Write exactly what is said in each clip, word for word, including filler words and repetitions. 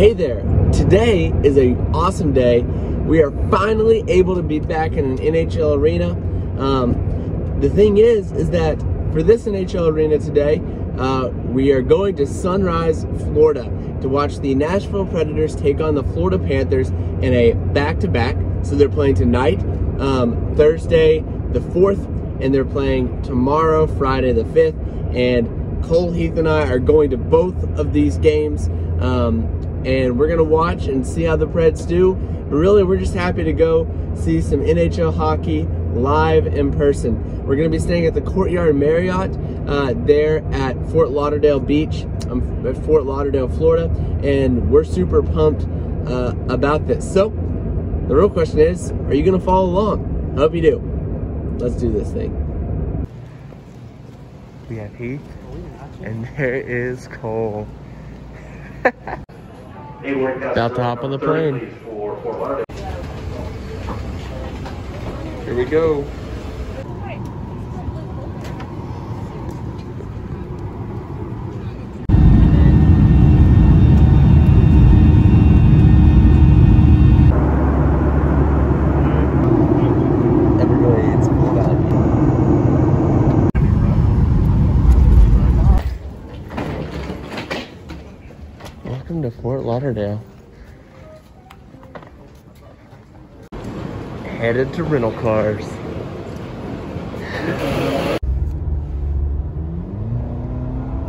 Hey there, today is an awesome day. We are finally able to be back in an N H L arena. Um, the thing is, is that for this N H L arena today, uh, we are going to Sunrise, Florida to watch the Nashville Predators take on the Florida Panthers in a back-to-back. So they're playing tonight, um, Thursday the fourth, and they're playing tomorrow, Friday the fifth, and Cole Heath and I are going to both of these games. Um, and we're gonna watch and see how the Preds do. But really, we're just happy to go see some N H L hockey live in person. We're gonna be staying at the Courtyard Marriott uh, there at Fort Lauderdale Beach, um, at Fort Lauderdale, Florida, and we're super pumped uh, about this. So, the real question is, are you gonna follow along? I hope you do. Let's do this thing. We have Heath, and there is Cole. About to hop on the plane. Here we go. Fort Lauderdale. Headed to rental cars.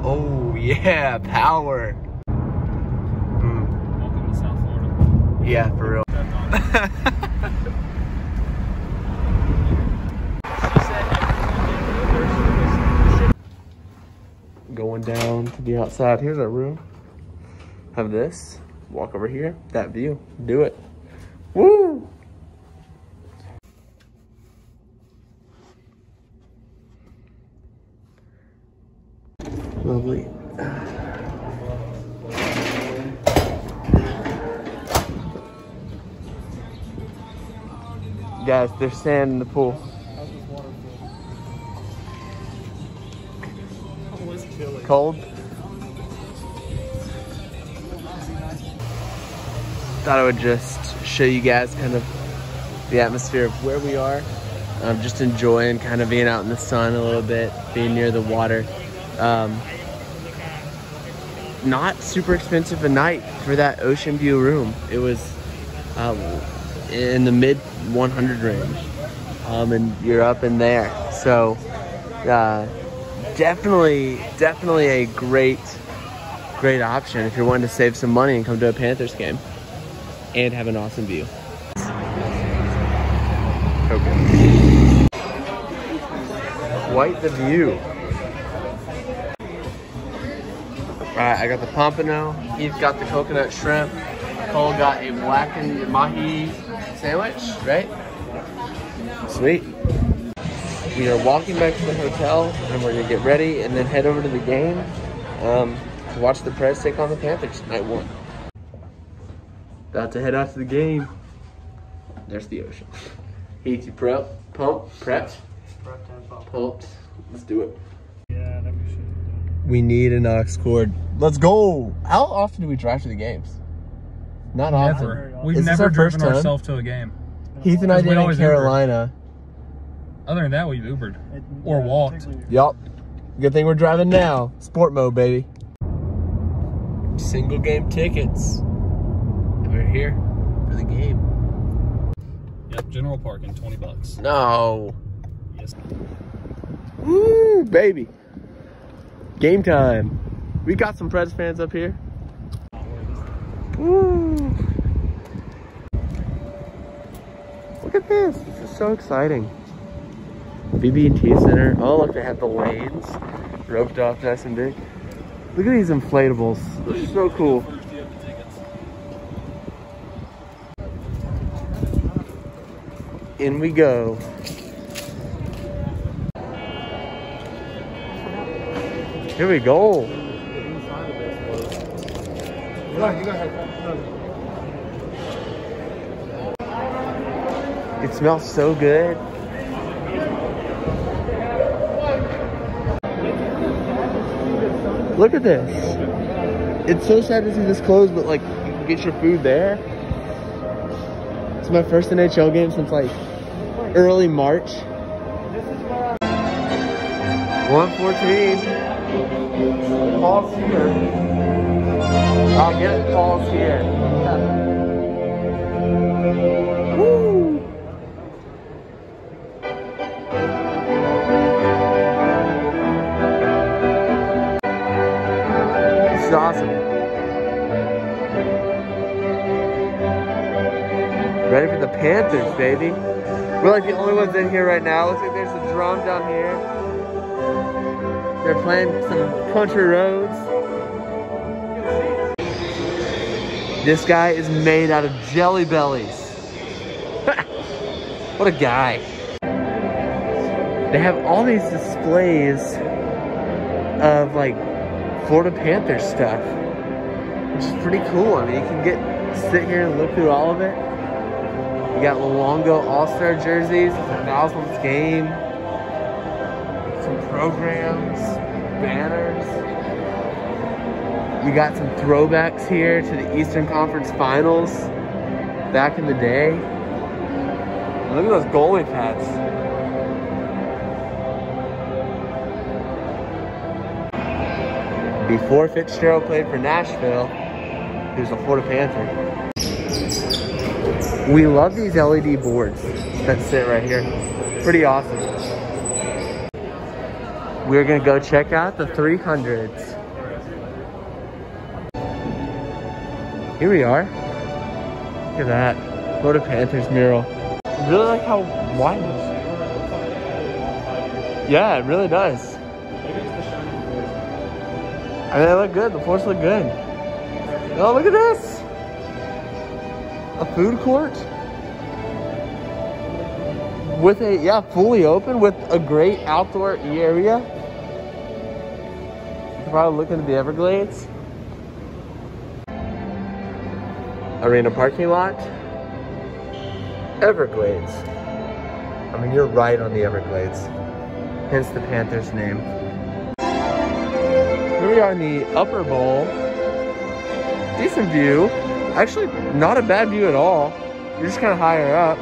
Oh yeah, power. Mm. Welcome to South Florida. Yeah, for real. Going down to the outside. Here's our room. Have this, walk over here, that view, do it. Woo! Lovely. Guys, there's sand in the pool. Cold? Thought I would just show you guys kind of the atmosphere of where we are. I'm um, just enjoying kind of being out in the sun a little bit, being near the water. Um, not super expensive a night for that ocean view room. It was um, in the mid one hundred range, um, and you're up in there. So uh, definitely, definitely a great, great option if you're wanting to save some money and come to a Panthers game and have an awesome view. Okay. Quite the view. All right, I got the pompano. He's got the coconut shrimp. Cole got a blackened mahi sandwich, right? Sweet. We are walking back to the hotel and we're gonna get ready and then head over to the game um, to watch the Preds take on the Panthers, night one. About to head out to the game. There's the ocean. Heath, you prep, pump, prepped, pumped. Let's do it. Yeah, that'd be shit. We need an aux cord. Let's go. How often do we drive to the games? Not never. often. We've Is never driven ourselves to a game. Heath and I did in Carolina. Ubered. Other than that, we've Ubered it, or yeah, walked. Yup. Good thing we're driving now. Sport mode, baby. Single game tickets. We're here for the game. Yep, general parking, twenty bucks. No. Yes. Woo, baby. Game time. We got some Preds fans up here. Woo. Look at this. This is so exciting. B B and T Center. Oh, look, they have the lanes roped off nice and big. Look at these inflatables. Those are so cool. In we go. Here we go. It smells so good. Look at this. It's so sad to see this closed, but like You get your food there. It's my first N H L game since like early March. one fourteen. Pause here. I'll get it. Pause here. Yeah. Woo! This is awesome. Ready for the Panthers, baby. We're like the only ones in here right now. Looks like there's a drum down here. They're playing some country roads. This guy is made out of Jelly Bellies. What a guy. They have all these displays of like Florida Panthers stuff, which is pretty cool. I mean, you can get sit here and look through all of it. You got Luongo All-Star jerseys. It's a Noslins game. Programs, banners. You got some throwbacks here to the Eastern Conference Finals back in the day. Look at those goalie pads. Before Fitzgerald played for Nashville, he was a Florida Panther. We love these L E D boards that sit right here. Pretty awesome. We're gonna go check out the three hundreds. Here we are. Look at that. Florida Panthers mural. I really like how wide it is. Yeah, it really does. I mean, they look good. The floors look good. Oh, look at this. A food court. With a, yeah, fully open with a great outdoor area. Probably looking at the Everglades. Arena parking lot. Everglades. I mean, you're right on the Everglades. Hence the Panthers name. Here we are in the upper bowl. Decent view. Actually, not a bad view at all. You're just kind of higher up.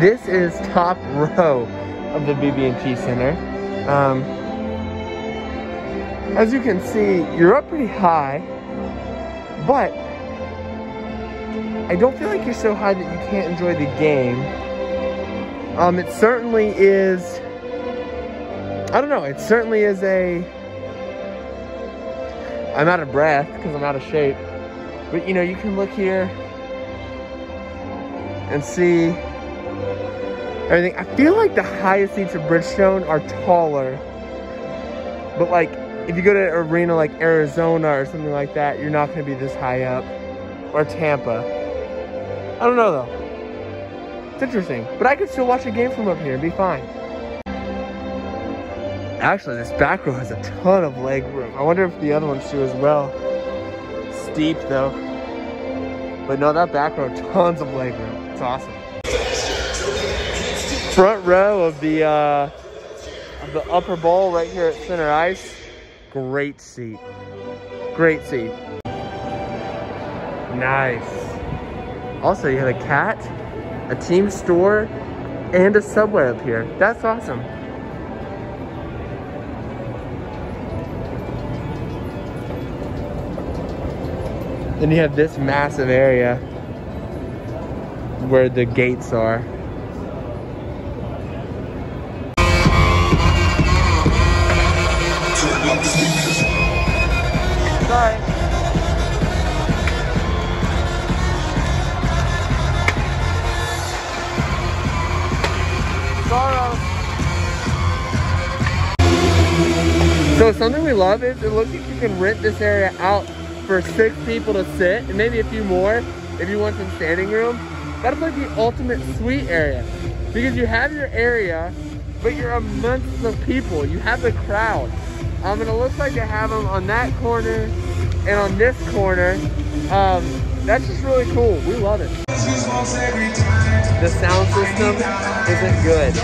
This is top row of the B B and T Center. Um, as you can see, you're up pretty high, but I don't feel like you're so high that you can't enjoy the game. Um, it certainly is, I don't know, it certainly is a, I'm out of breath because I'm out of shape, but you know, you can look here and see everything. I feel like the highest seats of Bridgestone are taller, but like if you go to an arena like Arizona or something like that, you're not going to be this high up, or Tampa. I don't know though. It's interesting, but I could still watch a game from up here and be fine. Actually, this back row has a ton of leg room. I wonder if the other ones do as well. Steep though, but no, that back row, tons of leg room. It's awesome. Front row of the uh, of the upper bowl right here at center ice. Great seat. Great seat. Nice. Also, you have a cat, a team store, and a Subway up here. That's awesome. Then you have this massive area where the gates are. So something we love is it looks like you can rent this area out for six people to sit, and maybe a few more if you want some standing room. That's like the ultimate suite area, because you have your area, but you're amongst the people. You have the crowd. Um, and it looks like they have them on that corner and on this corner. Um, that's just really cool. We love it. The sound system isn't good,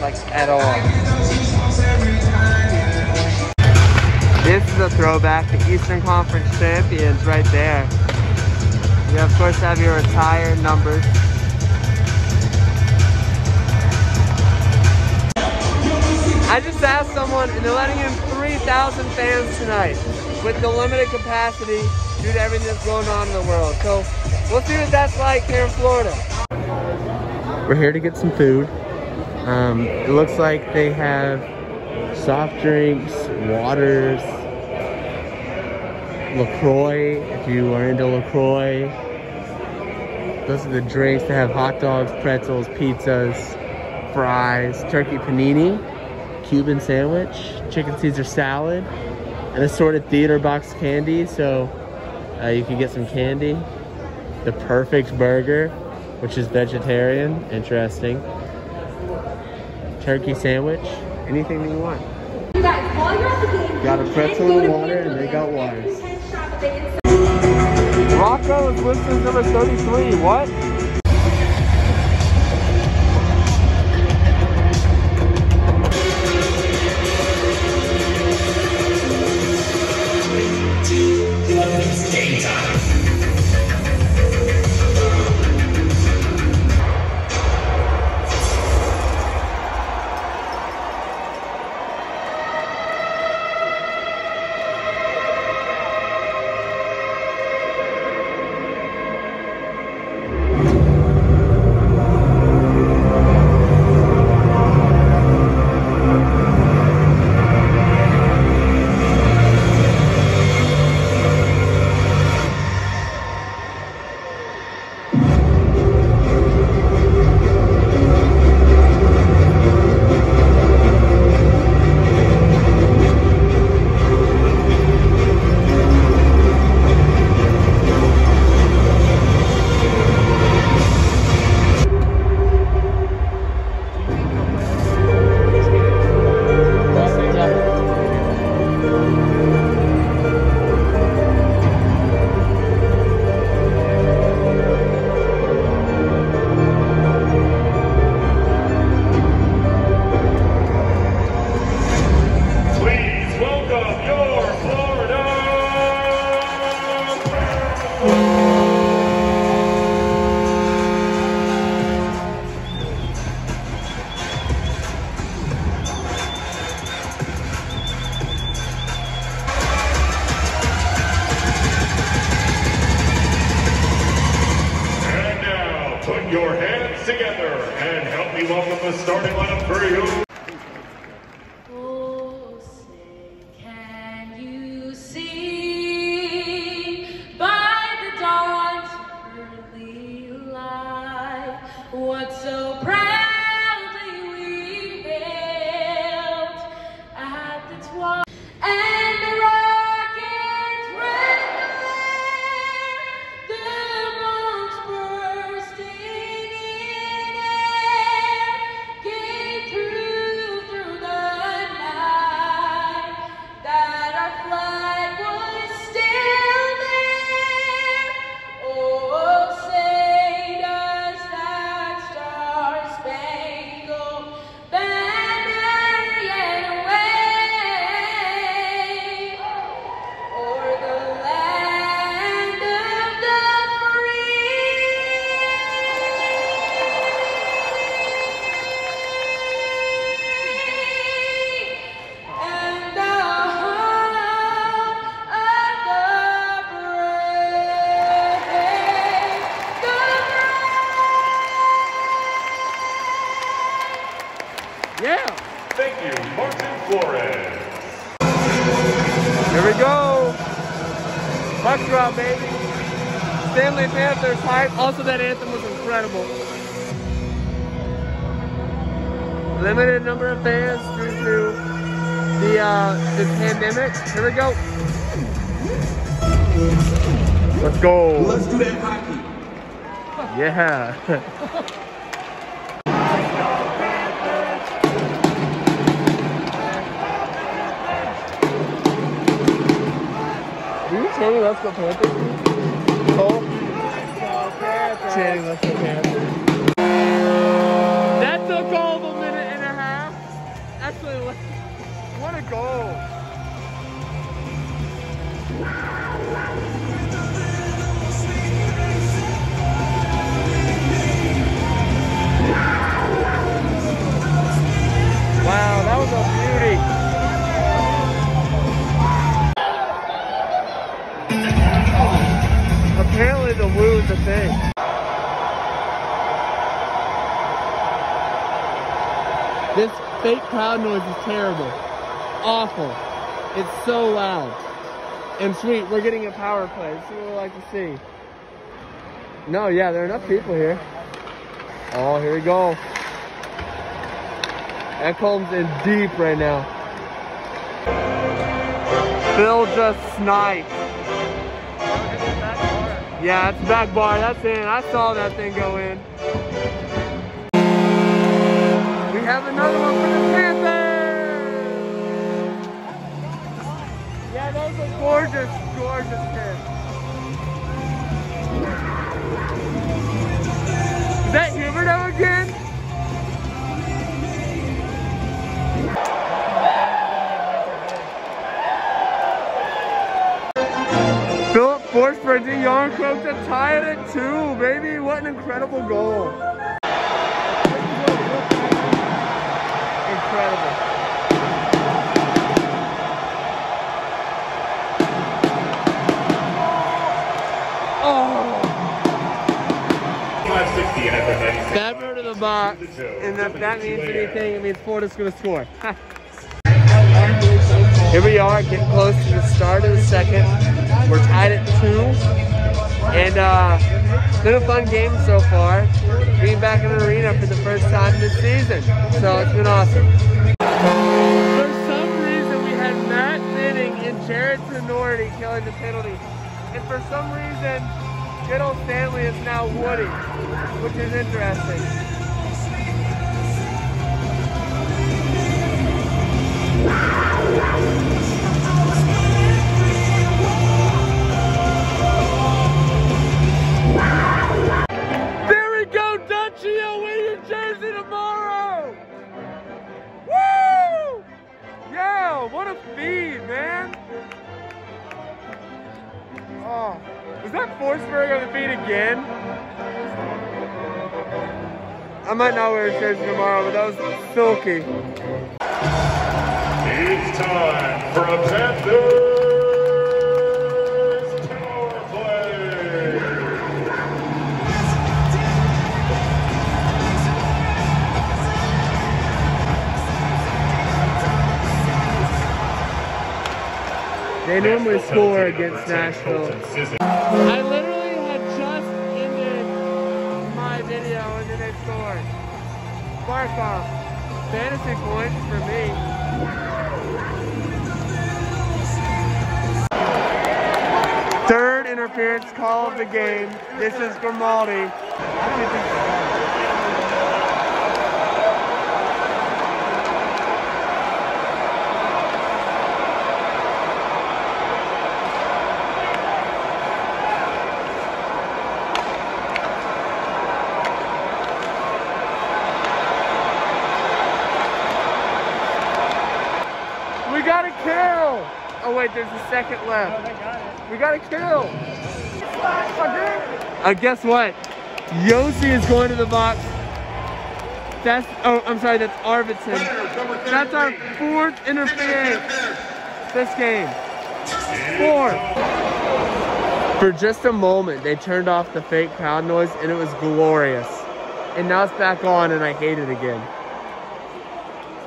like at all. is a throwback to Eastern Conference champions right there. You of course have your retired numbers. I just asked someone and they're letting in three thousand fans tonight with the limited capacity due to everything that's going on in the world. So we'll see what that's like here in Florida. We're here to get some food. Um, it looks like they have soft drinks, waters, LaCroix, if you are into LaCroix. Those are the drinks. They have hot dogs, pretzels, pizzas, fries, turkey panini, Cuban sandwich, chicken Caesar salad, and assorted theater box candy, so uh, you can get some candy. The perfect burger, which is vegetarian, interesting. Turkey sandwich, anything that you want. You guys, while you're at the game, got a pretzel and water, and they got waters. Rocco is listed number thirty-three, what? Also, that anthem was incredible. Limited number of fans due to the uh, this pandemic. Here we go. Let's go. Let's do that hockey. Yeah. Are you chanting Let's Go Panthers? Cole? That took all of a minute and a half. Actually, what a goal. Wow, that was a beauty. Apparently the woo is a thing. This fake crowd noise is terrible. Awful. It's so loud. And sweet, we're getting a power play. This is what we like to see. No, yeah, there are enough people here. Oh, here we go. Ekholm's in deep right now. Phil just sniped. Yeah, it's back bar. That's in. I saw that thing go in. We have another one for the Panthers! Yeah, that was a gorgeous, gorgeous hit. Is that Huberdeau again? Filip Forsberg, the yarn croak to tie it at two, baby. What an incredible goal. Incredible. Oh! Bad bird of the box, and if that means anything, it means Florida's going to score. Here we are, getting close to the start of the second. We're tied at two, and uh, it's been a fun game so far. Being back in the arena for the first time this season, so it's been awesome. For some reason, we had Matt Binning and Jared Tenorti killing the penalty, and for some reason, good old Stanley is now Woody, which is interesting. Forsberg on the feet again. I might not wear a jersey tomorrow, but that was silky. It's time for a Panthers power play. They normally score against Nashville. I literally had just ended my video and then they scored. Barkov, fantasy points for me. Third interference call of the game. This is Grimaldi. I don't even think so. There's a second left. Oh, we got a kill. Uh, guess what? Yossi is going to the box. That's, oh, I'm sorry, that's Arvidsson. That's our fourth interference this game. Four. For just a moment, they turned off the fake crowd noise and it was glorious. And now it's back on and I hate it again.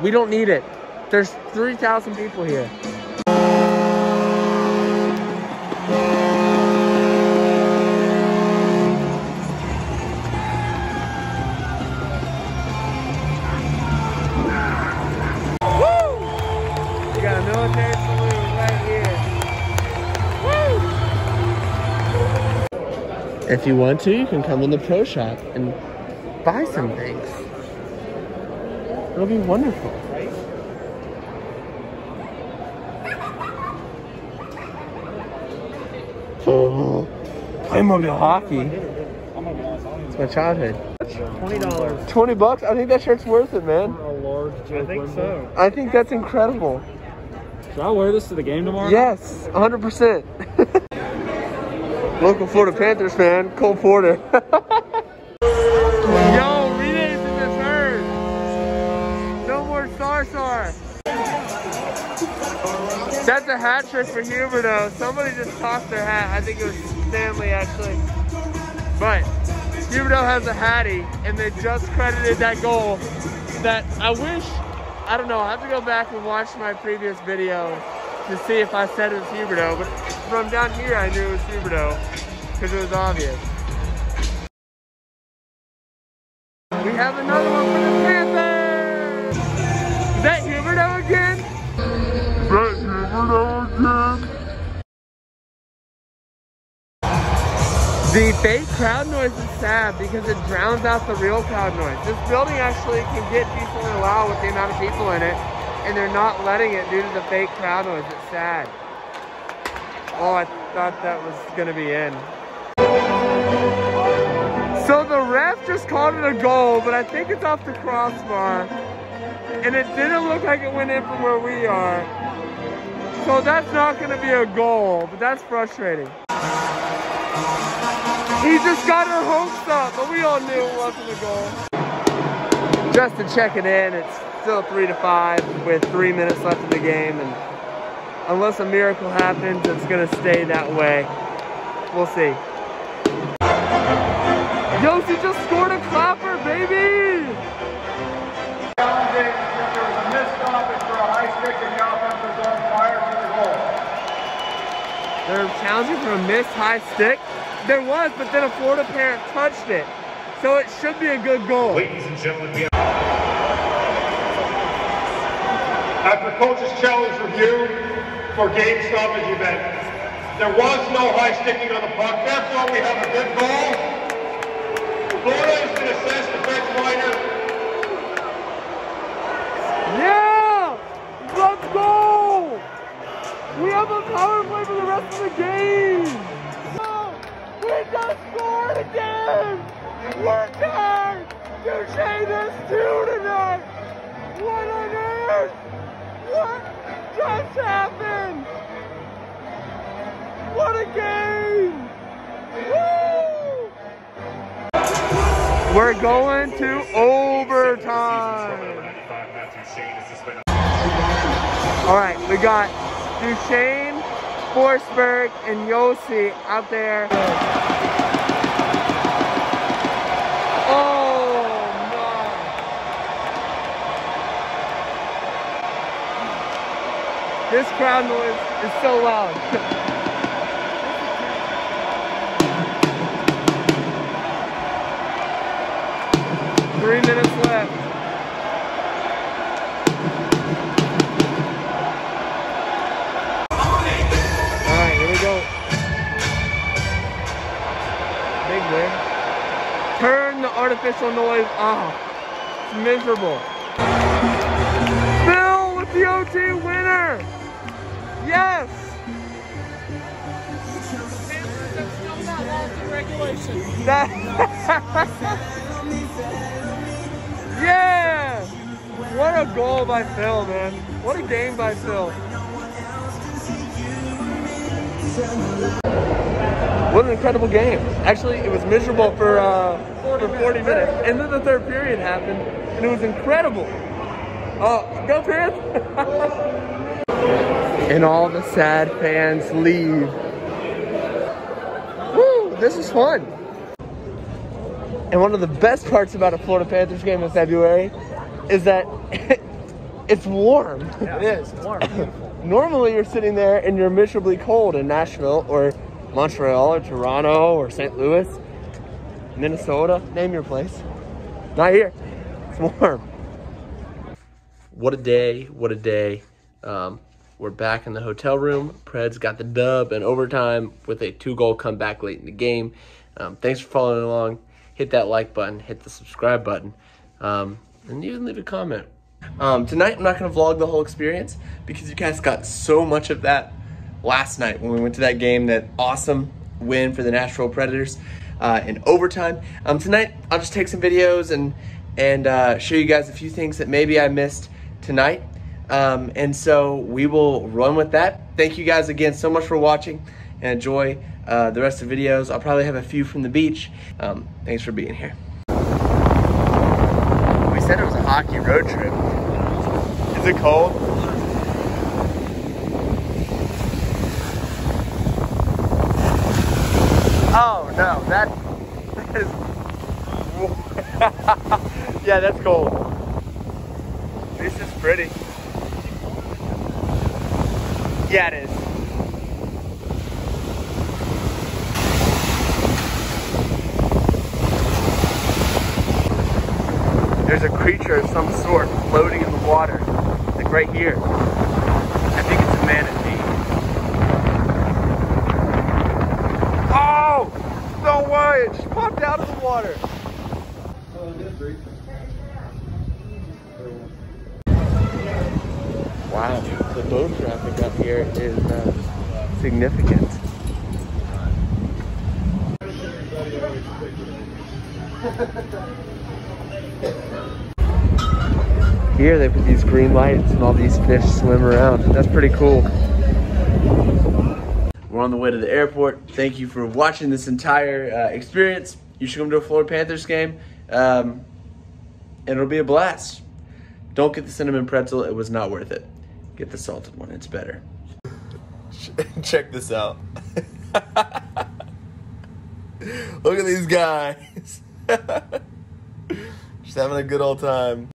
We don't need it. There's three thousand people here. If you want to, you can come in the pro shop and buy some things. It'll be wonderful. Right? Oh, I'm gonna be hockey. It's my childhood. twenty dollars. twenty bucks? I think that shirt's worth it, man. I think so. I think that's incredible. Should I wear this to the game tomorrow? Yes, one hundred percent. Local Florida Panthers fan, Cole Porter. Yo, we did the turn. No more Sarsar. That's a hat trick for Huberdeau. Somebody just tossed their hat. I think it was Stanley, actually. But Huberdeau has a hattie, and they just credited that goal that I wish, I don't know, I have to go back and watch my previous video to see if I said it was Huberdeau. But from down here, I knew it was Huberdeau because it was obvious. We have another one for the Panthers! Is that Huberdeau again? Is that Huberdeau again? The fake crowd noise is sad because it drowns out the real crowd noise. This building actually can get decently loud with the amount of people in it, and they're not letting it due to the fake crowd noise. It's sad. Oh, I thought that was gonna be in. So the ref just called it a goal, but I think it's off the crossbar. And it didn't look like it went in from where we are. So that's not gonna be a goal, but that's frustrating. He just got her hopes up, but we all knew it wasn't a goal. Justin checking in. It's still three to five with three minutes left in the game, and unless a miracle happens, it's gonna stay that way. We'll see. Yossi just scored a clapper, baby! They're challenging for a missed high stick. There was, but then a Florida parent touched it. So it should be a good goal. Ladies and gentlemen, we have... After coach's challenge review for game stoppage event, there was no high sticking on the puck. Therefore, we have a good goal. Florida is going to assess the bench liner. Yeah! Let's go! We have a power play for the rest of the game. We just scored again! We're done! Duchesne is two tonight! What on earth? What just happened? What a game! Woo! We're going to overtime! Alright, we got Duchesne, Forsberg, and Yossi out there. Oh my! This crowd noise is so loud. Three minutes left. Turn the artificial noise off. It's miserable. Phil with the O T winner! Yes! That yeah! What a goal by Phil, man. What a game by Phil. What an incredible game. Actually, it was miserable for, uh, for forty minutes. And then the third period happened, and it was incredible. Oh, uh, go Pants! And all the sad fans leave. Woo, this is fun. And one of the best parts about a Florida Panthers game in February is that it's warm. Yeah, it is. It's warm. Normally, you're sitting there, and you're miserably cold in Nashville, or Montreal or Toronto or Saint Louis, Minnesota, name your place. Not here, it's warm. What a day, what a day. Um, we're back in the hotel room. Preds got the dub in overtime with a two goal comeback late in the game. Um, thanks for following along. Hit that like button, hit the subscribe button, um, and even leave a comment. Um, tonight I'm not gonna vlog the whole experience because you guys got so much of that last night when we went to that game, that awesome win for the Nashville Predators uh, in overtime. Um, tonight, I'll just take some videos and, and uh, show you guys a few things that maybe I missed tonight. Um, and so we will run with that. Thank you guys again so much for watching, and enjoy uh, the rest of the videos. I'll probably have a few from the beach. Um, thanks for being here. We said it was a hockey road trip. Is it cold? Oh no, that, that is, yeah, that's cold. This is pretty. Yeah, it is. There's a creature of some sort floating in the water, like right here. I think it's a manatee. Oh! No way! It just popped out of the water. Wow, the boat traffic up here is uh, significant. Here they put these green lights and all these fish swim around. That's pretty cool. We're on the way to the airport. Thank you for watching this entire uh, experience. You should come to a Florida Panthers game. Um, and it'll be a blast. Don't get the cinnamon pretzel, it was not worth it. Get the salted one, it's better. Check this out. Look at these guys. Just having a good old time.